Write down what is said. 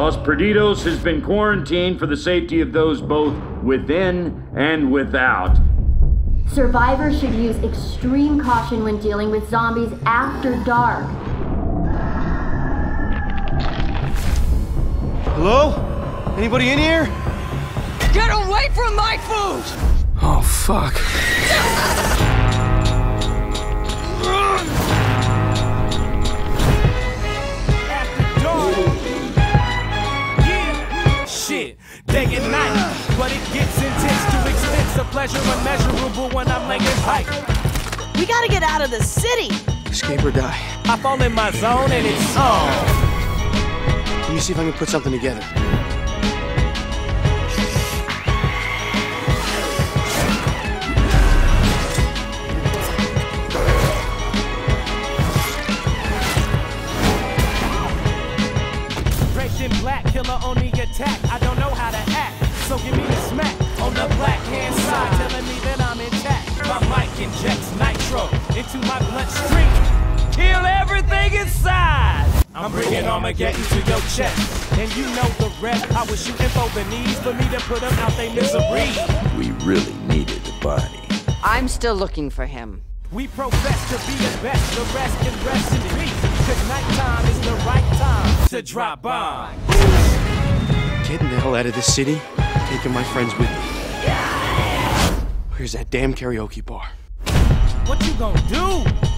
Los Perdidos has been quarantined for the safety of those both within and without. Survivors should use extreme caution when dealing with zombies after dark. Hello? Anybody in here? Get away from my food! Oh, fuck. After dawn. Yeah. Shit. Day and night. But it gets intense to expense, a pleasure unmeasurable when I'm laying tight. We gotta get out of the city. Escape or die. I fall in my zone and it's on. Let me see if I can put something together. Draped in black, killer on the attack. I don't know how to act. So give me a smack on the black-hand side, telling me that I'm intact. My mic injects nitro into my bloodstream. Kill everything inside. I'm bringing Armageddon to your chest. And you know the rest. I was shooting for the knees for me to put them out they misery. We really needed a body. I'm still looking for him. We profess to be the best. The rest can rest in peace. Cause nighttime is the right time to drop by. Getting the hell out of this city. Taking my friends with me. Where's that damn karaoke bar? What you gonna do?